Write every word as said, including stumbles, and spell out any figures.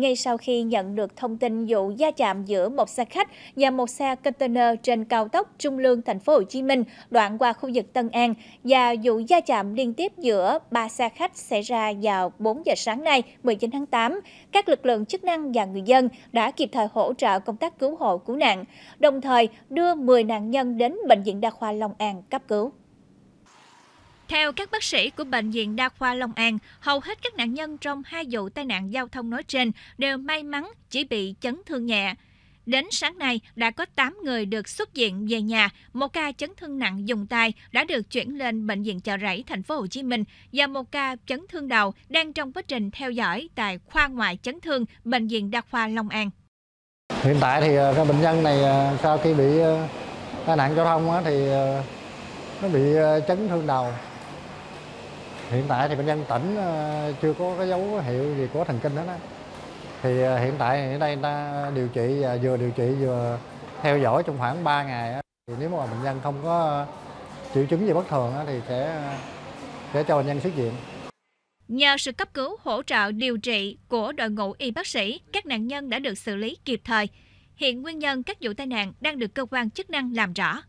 Ngay sau khi nhận được thông tin vụ va chạm giữa một xe khách và một xe container trên cao tốc Trung Lương Thành phố Hồ Chí Minh đoạn qua khu vực Tân An và vụ va chạm liên tiếp giữa ba xe khách xảy ra vào bốn giờ sáng nay, mười chín tháng tám, các lực lượng chức năng và người dân đã kịp thời hỗ trợ công tác cứu hộ cứu nạn, đồng thời đưa mười nạn nhân đến Bệnh viện Đa khoa Long An cấp cứu. Theo các bác sĩ của Bệnh viện Đa khoa Long An, hầu hết các nạn nhân trong hai vụ tai nạn giao thông nói trên đều may mắn chỉ bị chấn thương nhẹ. Đến sáng nay, đã có tám người được xuất viện về nhà, một ca chấn thương nặng vùng tai đã được chuyển lên Bệnh viện Chợ Rẫy Thành phố Hồ Chí Minh và một ca chấn thương đầu đang trong quá trình theo dõi tại khoa ngoại chấn thương Bệnh viện Đa khoa Long An. Hiện tại thì các bệnh nhân này sau khi bị tai nạn giao thông thì nó bị chấn thương đầu. Hiện tại thì bệnh nhân tỉnh chưa có cái dấu hiệu gì có thần kinh hết á. Thì hiện tại ở đây người ta điều trị, vừa điều trị vừa theo dõi trong khoảng ba ngày. Thì nếu mà bệnh nhân không có triệu chứng gì bất thường thì sẽ sẽ cho bệnh nhân xuất viện. Nhờ sự cấp cứu, hỗ trợ điều trị của đội ngũ y bác sĩ, các nạn nhân đã được xử lý kịp thời. Hiện nguyên nhân các vụ tai nạn đang được cơ quan chức năng làm rõ.